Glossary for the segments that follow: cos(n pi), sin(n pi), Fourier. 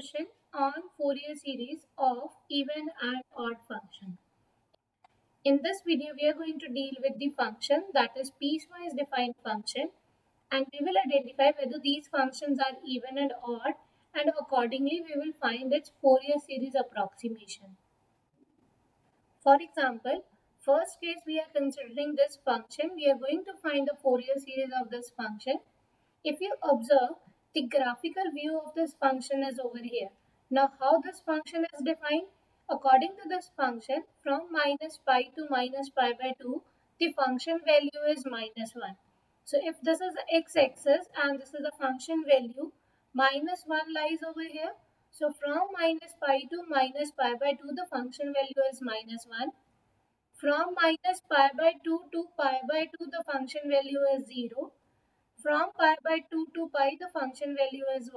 question on Fourier series of even and odd function. In this video, we are going to deal with the function that is piecewise defined function, and we will identify whether these functions are even and odd, and accordingly we will find its Fourier series approximation. For example, first case we are considering this function. We are going to find the Fourier series of this function. If you observe, the graphical view of this function is over here. Now how this function is defined? According to this function, from -π to -π/2, the function value is -1. So if this is the x-axis and this is the function value, -1 lies over here. So from -π to -π/2, the function value is -1. From -π/2 to π/2, the function value is 0. From π/2 to π, the function value is 1.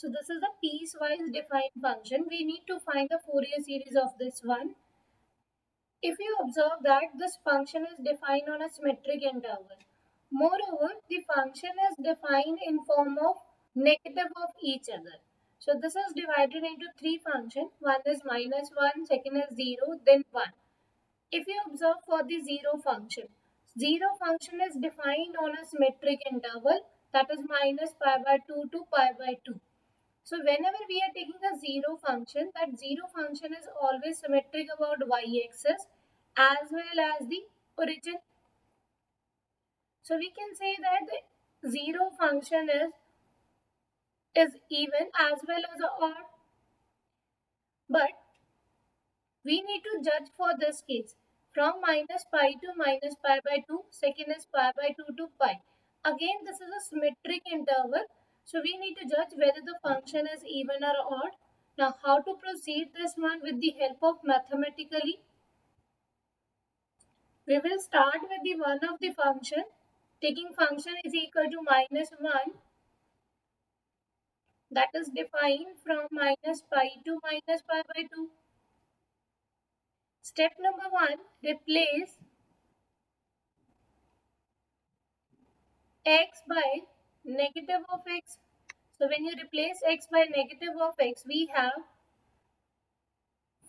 So this is a piecewise defined function. We need to find the Fourier series of this one. If you observe that this function is defined on a symmetric interval. Moreover, the function is defined in form of negative of each other. So this is divided into three functions. One is -1, second is 0, then 1. If you observe for the 0 function is defined on a symmetric interval, that is -π/2 to π/2. So whenever we are taking a 0 function, that 0 function is always symmetric about y-axis as well as the origin. So we can say that the 0 function is even as well as odd. But we need to judge for this case. From -π to -π/2, second is π/2 to π. Again, this is a symmetric interval, so we need to judge whether the function is even or odd. Now, how to proceed this one with the help of mathematically? We will start with the one of the function. Taking function is equal to -1, that is defined from -π to -π/2. Step number 1, replace x by negative of x. So when you replace x by negative of x, we have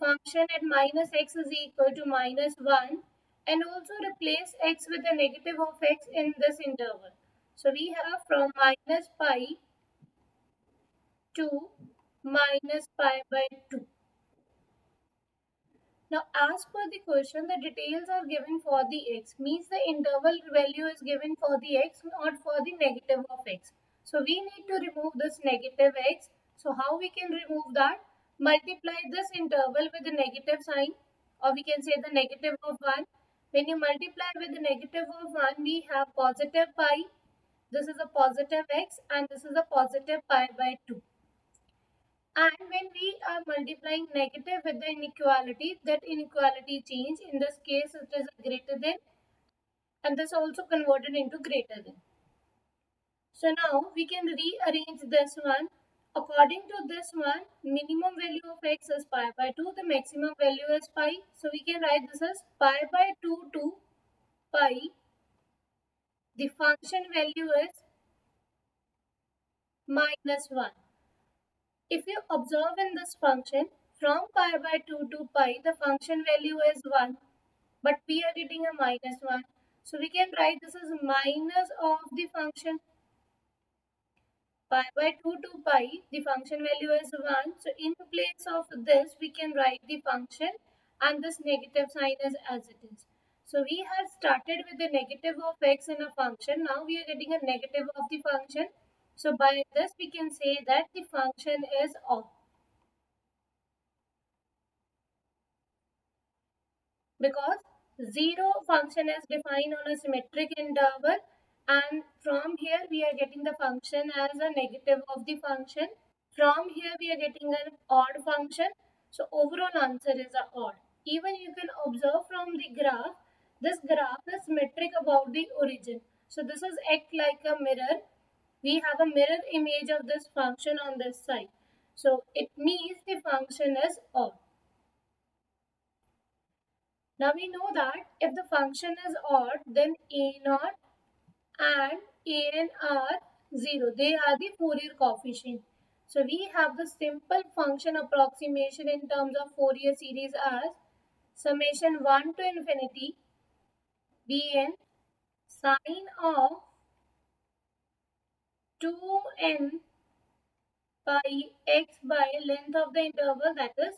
function at -x is equal to -1, and also replace x with a negative of x in this interval. So we have from -π to -π/2. Now, as per the question, the details are given for the x, means the interval value is given for the x, not for the negative of x. So we need to remove this negative x. So how we can remove that? Multiply this interval with the negative sign, or we can say the negative of 1. When you multiply with the negative of 1, we have positive pi. This is a positive x and this is a positive π/2. And when we are multiplying negative with the inequality, that inequality change. In this case, it is a greater than, and this also converted into greater than. So now we can rearrange this one. According to this one, minimum value of x is π/2, the maximum value is pi. So we can write this as π/2 to pi. The function value is -1. If you observe in this function, from π/2 to pi, the function value is 1, but we are getting a -1. So we can write this as minus of the function. π/2 to pi, the function value is 1. So in place of this, we can write the function, and this negative sign is as it is. So we have started with the negative of x in a function. Now we are getting a negative of the function. So by this we can say that the function is odd. Because 0 function is defined on a symmetric interval, and from here we are getting the function as a negative of the function. From here we are getting an odd function. So overall answer is an odd. Even you can observe from the graph, this graph is symmetric about the origin. So this is act like a mirror. We have a mirror image of this function on this side. So it means the function is odd. Now we know that if the function is odd, then a0 and an are 0. They are the Fourier coefficient. So we have the simple function approximation in terms of Fourier series as summation 1 to infinity bn sine of 2n pi x by length of the interval, that is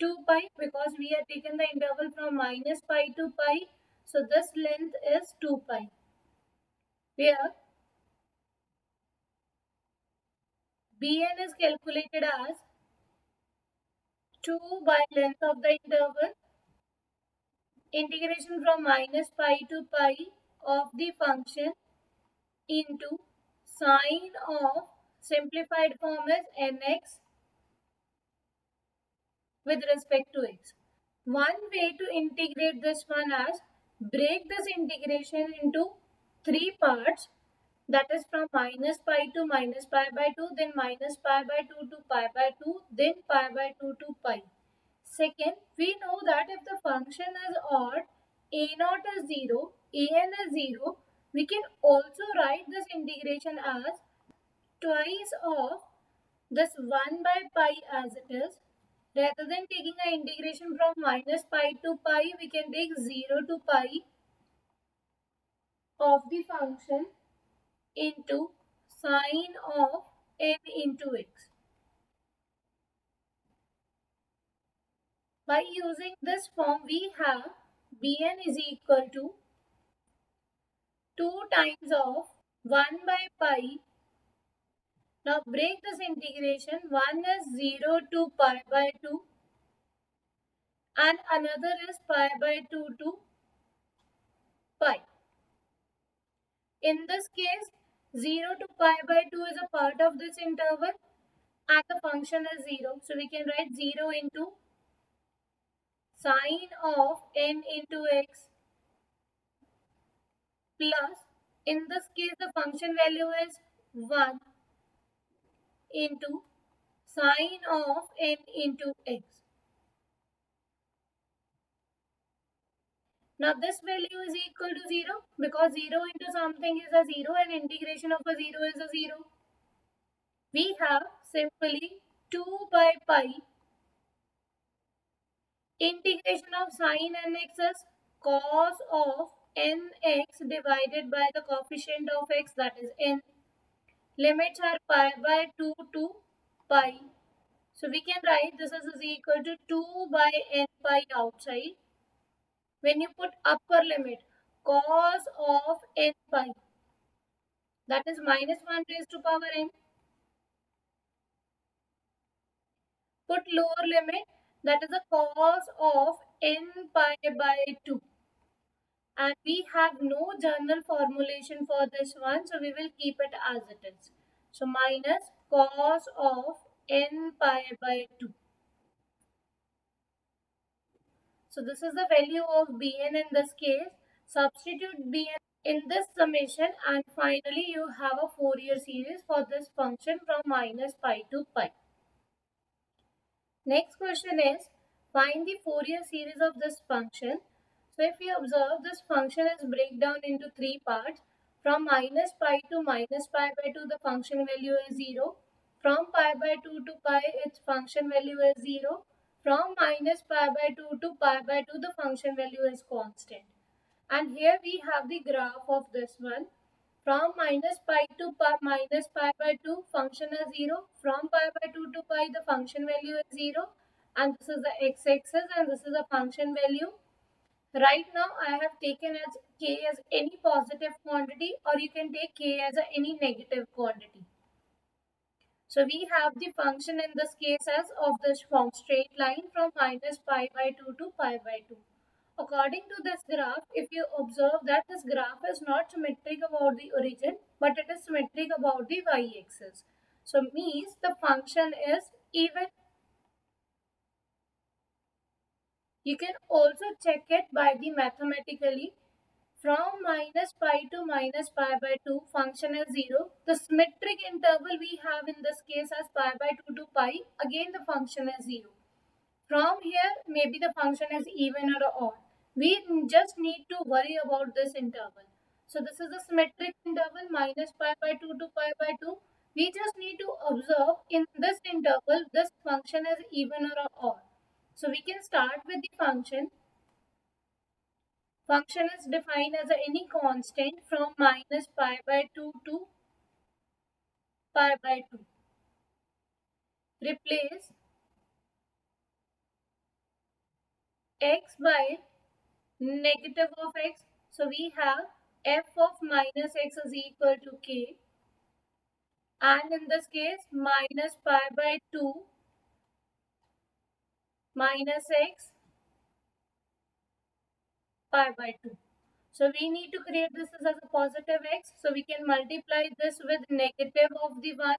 2 pi, because we have taken the interval from minus pi to pi. So this length is 2 pi. Where Bn is calculated as 2 by length of the interval, integration from minus pi to pi of the function into sine of, simplified form is nx with respect to x. One way to integrate this one is break this integration into three parts, that is from minus pi to minus pi by 2, then minus pi by 2 to pi by 2, then pi by 2 to pi. Second, we know that if the function is odd, a0 is 0, an is 0, we can also write this integration as twice of this 1 by pi as it is. Rather than taking an integration from minus pi to pi, we can take 0 to pi of the function into sine of n into x. By using this form, we have Bn is equal to 2 times of 1 by pi. Now break this integration. One is 0 to pi by 2 and another is pi by 2 to pi. In this case, 0 to pi by 2 is a part of this interval and the function is 0. So we can write 0 into sine of n into x plus, in this case the function value is 1 into sine of n into x. Now this value is equal to 0 because 0 into something is a 0 and integration of a 0 is a 0. We have simply 2 by pi. Integration of sine nx is cos of nx divided by the coefficient of x, that is n. Limits are pi by 2 to pi. So we can write this is equal to 2 by n pi outside. When you put upper limit, cos of n pi, that is minus 1 raised to power n. Put lower limit, that is the cos of n pi by 2. And we have no general formulation for this one, so we will keep it as it is. So minus cos of n pi by 2. So this is the value of Bn in this case. Substitute Bn in this summation and finally you have a Fourier series for this function from minus pi to pi. Next question is, find the Fourier series of this function. So if you observe, this function is break down into three parts. From minus pi to minus pi by 2 the function value is 0. From pi by 2 to pi its function value is 0. From minus pi by 2 to pi by 2 the function value is constant. And here we have the graph of this one. From minus pi to pi, minus pi by 2 function is 0. From pi by 2 to pi the function value is 0. And this is the x-axis and this is the function value. Right now I have taken as k as any positive quantity, or you can take k as any negative quantity. So we have the function in this case as of this form, straight line from minus pi by 2 to pi by 2. According to this graph, if you observe that this graph is not symmetric about the origin, but it is symmetric about the y-axis. So means the function is even. You can also check it by the mathematically. From minus pi to minus pi by 2 function is 0. The symmetric interval we have in this case as pi by 2 to pi, again the function is 0. From here maybe the function is even or odd. We just need to worry about this interval. So this is the symmetric interval minus pi by 2 to pi by 2. We just need to observe in this interval this function is even or odd. So we can start with the function. Function is defined as any constant from minus pi by 2 to pi by 2. Replace x by negative of x. So we have f of minus x is equal to k, and in this case minus pi by 2 minus x pi by 2. So we need to create this as a positive x. So we can multiply this with negative of the 1.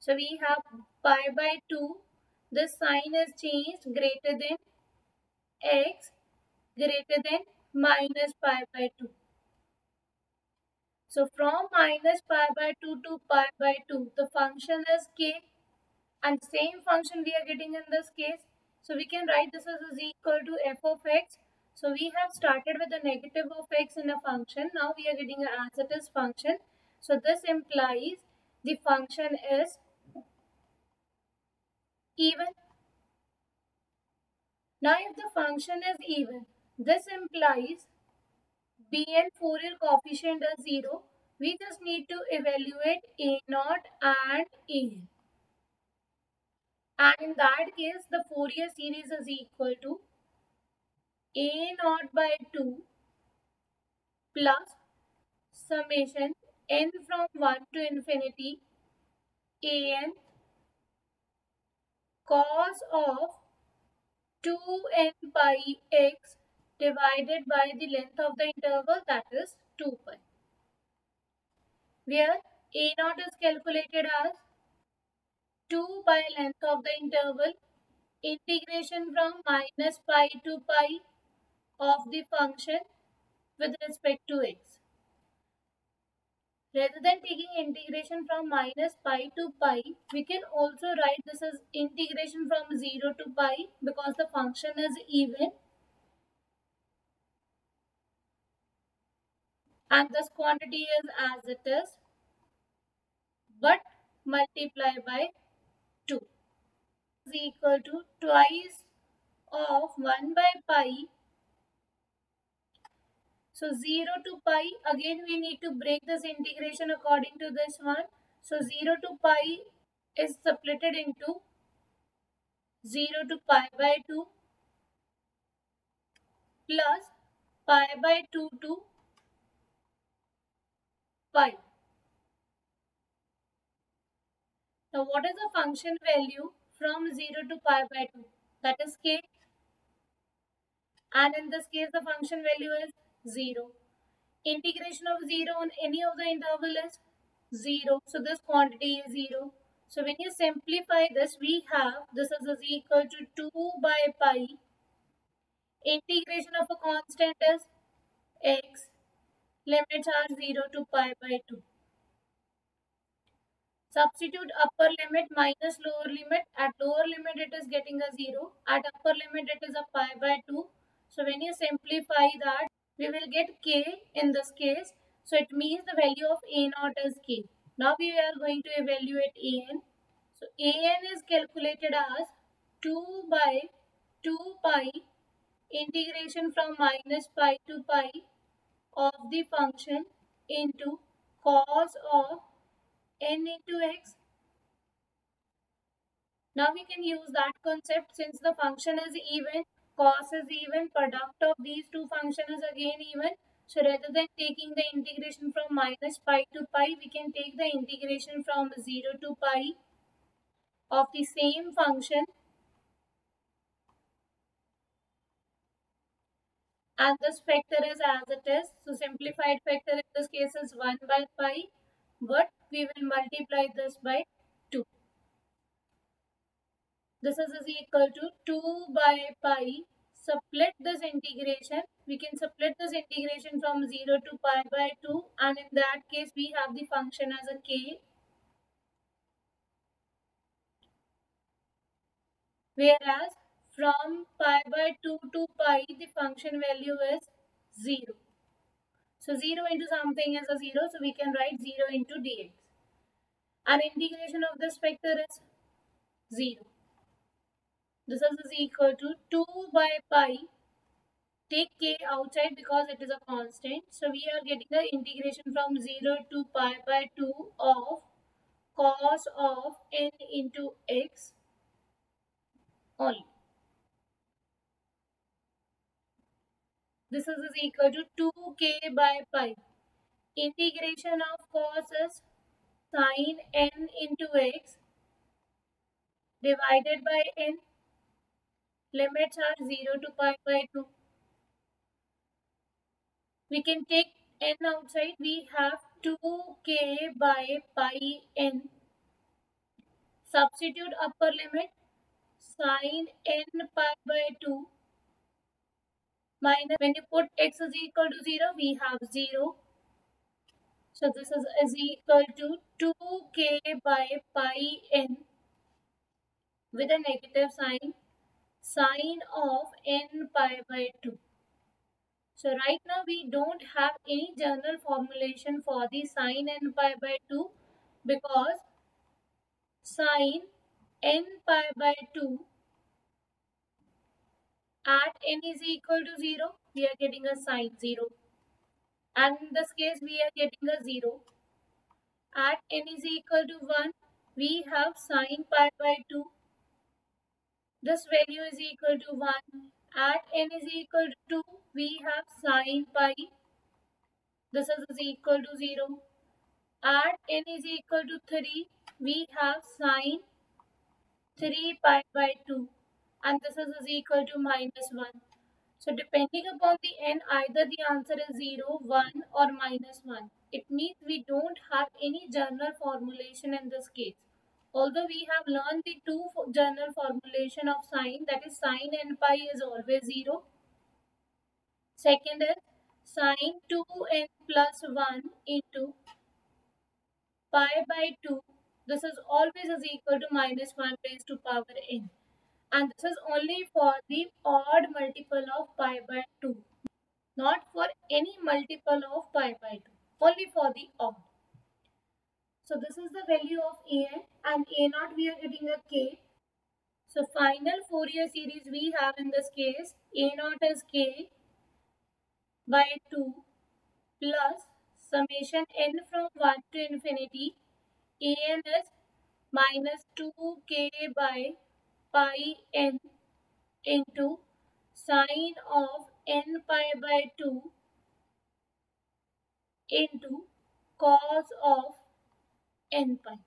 So we have pi by 2. This sign is changed, greater than x greater than minus pi by 2. So from minus pi by 2 to pi by 2, the function is k, and same function we are getting in this case. So we can write this as is equal to f of x. So we have started with the negative of x in a function. Now we are getting an as it is function. So this implies the function is even. Now if the function is even, this implies Bn Fourier coefficient is 0. We just need to evaluate a0 and an. And in that case, the Fourier series is equal to a0 by 2 plus summation n from 1 to infinity an cos of 2n pi x divided by the length of the interval, that is 2 pi, where a0 is calculated as 2 by length of the interval, integration from minus pi to pi of the function with respect to x. Rather than taking integration from minus pi to pi, we can also write this as integration from 0 to pi because the function is even. And this quantity is as it is, but multiply by 2 is equal to twice of 1 by pi. So 0 to pi, again we need to break this integration according to this one. So 0 to pi is splitted into 0 to pi by 2 plus pi by 2 to pi. Now what is the function value from 0 to pi by 2? That is k, and in this case the function value is 0. Integration of 0 on any of the interval is 0. So this quantity is 0. So when you simplify this, we have this is equal to 2 by pi. Integration of a constant is x. Limits are 0 to pi by 2. Substitute upper limit minus lower limit. At lower limit it is getting a 0. At upper limit it is a pi by 2. So when you simplify that, we will get k in this case. So it means the value of a0 is k. Now we are going to evaluate an. So an is calculated as 2 by 2 pi integration from minus pi to pi of the function into cos of n into x. Now we can use that concept since the function is even, cos is even, product of these two functions is again even. So rather than taking the integration from minus pi to pi, we can take the integration from 0 to pi of the same function. And this factor is as it is. So simplified factor in this case is 1 by pi. But we will multiply this by 2. This is equal to 2 by pi. Split this integration. We can split this integration from 0 to pi by 2. And in that case we have the function as a k, whereas from pi by 2 to pi, the function value is 0. So 0 into something is a 0. So we can write 0 into dx. and integration of this vector is 0. This is equal to 2 by pi, take k outside because it is a constant. So we are getting the integration from 0 to pi by 2 of cos of n into x only. This is equal to 2k by pi. Integration of cos is sin n into x divided by n. Limits are 0 to pi by 2. We can take n outside. We have 2k by pi n. Substitute upper limit sin n pi by 2. Minus, when you put x is equal to 0, we have 0. So this is equal to 2k by pi n with a negative sign, sine of n pi by 2. So right now we don't have any general formulation for the sine n pi by 2 because sine n pi by 2 at n is equal to 0, we are getting a sine 0. And in this case, we are getting a 0. At n is equal to 1, we have sine pi by 2. This value is equal to 1. At n is equal to 2, we have sine pi. This is equal to 0. At n is equal to 3, we have sine 3 pi by 2. And this is equal to minus 1. So depending upon the n, either the answer is 0, 1 or minus 1. It means we don't have any general formulation in this case. Although we have learned the two general formulation of sine, that is sine n pi is always 0. Second is sine 2n plus 1 into pi by 2. This is always is equal to minus 1 raised to power n. And this is only for the odd multiple of pi by 2. Not for any multiple of pi by 2. Only for the odd. So this is the value of an. And a0 we are getting a k. So final Fourier series we have in this case. a0 is k by 2 plus summation n from 1 to infinity. An is minus 2k by pi n into sine of n pi by 2 into cos of n pi.